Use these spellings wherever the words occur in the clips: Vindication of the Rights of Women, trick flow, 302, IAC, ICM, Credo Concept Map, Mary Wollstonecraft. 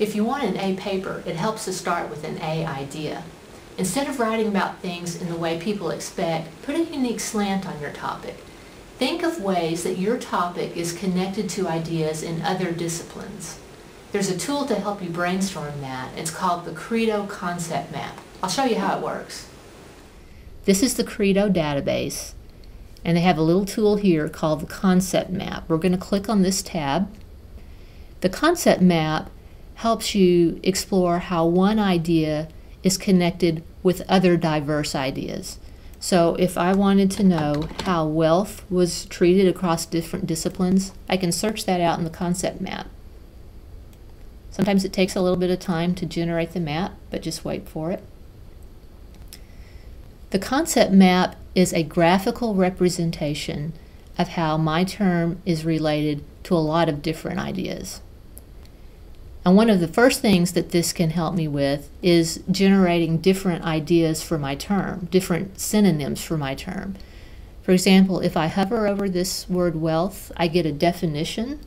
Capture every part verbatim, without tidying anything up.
If you want an A paper, it helps to start with an A idea. Instead of writing about things in the way people expect, put a unique slant on your topic. Think of ways that your topic is connected to ideas in other disciplines. There's a tool to help you brainstorm that. It's called the Credo Concept Map. I'll show you how it works. This is the Credo database, and they have a little tool here called the Concept Map. We're going to click on this tab. The Concept Map helps you explore how one idea is connected with other diverse ideas. So if I wanted to know how wealth was treated across different disciplines, I can search that out in the concept map. Sometimes it takes a little bit of time to generate the map, but just wait for it. The concept map is a graphical representation of how my term is related to a lot of different ideas. And one of the first things that this can help me with is generating different ideas for my term, different synonyms for my term. For example, if I hover over this word wealth, I get a definition,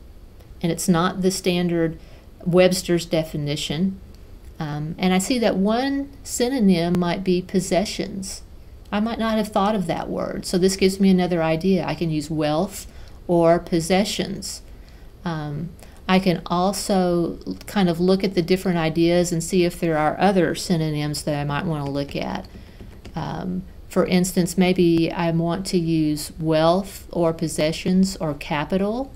and it's not the standard Webster's definition. Um, and I see that one synonym might be possessions. I might not have thought of that word, so this gives me another idea. I can use wealth or possessions. Um, I can also kind of look at the different ideas and see if there are other synonyms that I might want to look at. Um, for instance, maybe I want to use wealth or possessions or capital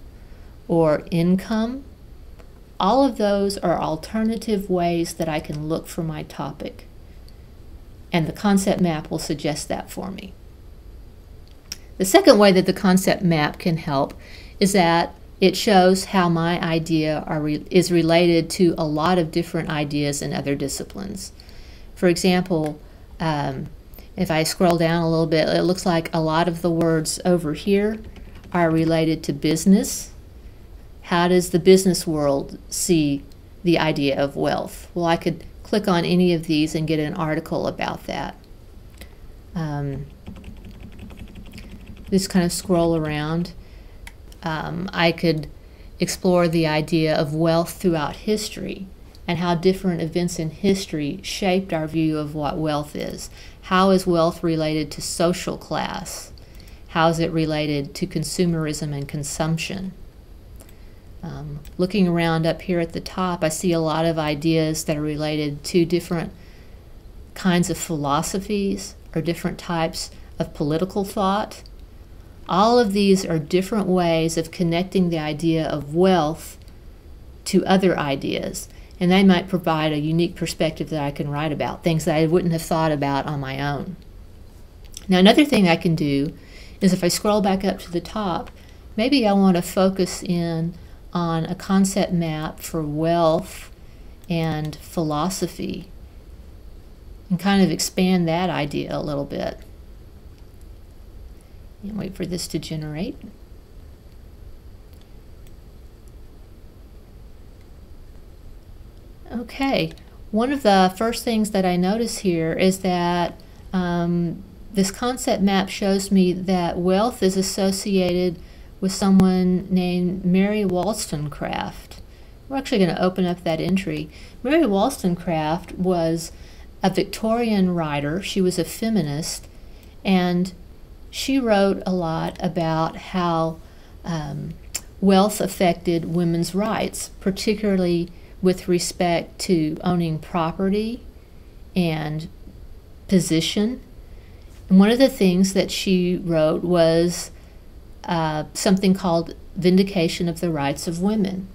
or income. All of those are alternative ways that I can look for my topic, and the concept map will suggest that for me. The second way that the concept map can help is that it shows how my idea are re is related to a lot of different ideas in other disciplines. For example, um, if I scroll down a little bit, it looks like a lot of the words over here are related to business. How does the business world see the idea of wealth? Well, I could click on any of these and get an article about that. Um, just kind of scroll around. Um, I could explore the idea of wealth throughout history and how different events in history shaped our view of what wealth is. How is wealth related to social class? How is it related to consumerism and consumption? Um, looking around up here at the top, I see a lot of ideas that are related to different kinds of philosophies or different types of political thought. All of these are different ways of connecting the idea of wealth to other ideas, and they might provide a unique perspective that I can write about, things that I wouldn't have thought about on my own. Now, another thing I can do is if I scroll back up to the top, maybe I want to focus in on a concept map for wealth and philosophy and kind of expand that idea a little bit. And wait for this to generate. Okay, one of the first things that I notice here is that um, this concept map shows me that wealth is associated with someone named Mary Wollstonecraft. We're actually going to open up that entry. Mary Wollstonecraft was a Victorian writer. She was a feminist, and she wrote a lot about how um, wealth affected women's rights, particularly with respect to owning property and position. And one of the things that she wrote was uh, something called Vindication of the Rights of Women.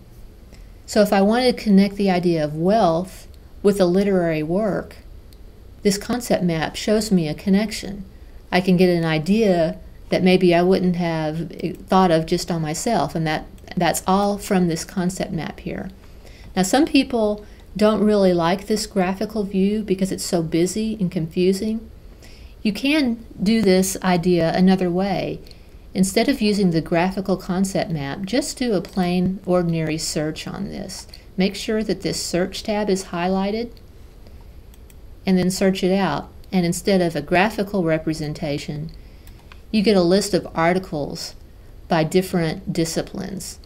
So if I wanted to connect the idea of wealth with a literary work, this concept map shows me a connection. I can get an idea that maybe I wouldn't have thought of just on myself, and that that's all from this concept map here. Now, some people don't really like this graphical view because it's so busy and confusing. You can do this idea another way. Instead of using the graphical concept map, just do a plain, ordinary search on this. Make sure that this search tab is highlighted, and then search it out. And instead of a graphical representation, you get a list of articles by different disciplines.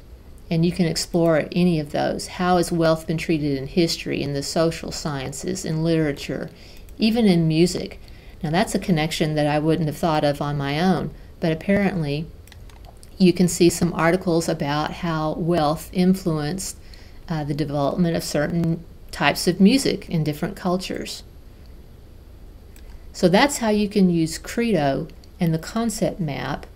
And you can explore any of those. How has wealth been treated in history, in the social sciences, in literature, even in music? Now that's a connection that I wouldn't have thought of on my own, but apparently you can see some articles about how wealth influenced uh, the development of certain types of music in different cultures. So that's how you can use Credo and the concept map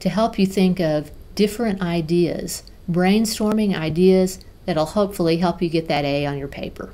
to help you think of different ideas, brainstorming ideas that'll hopefully help you get that A on your paper.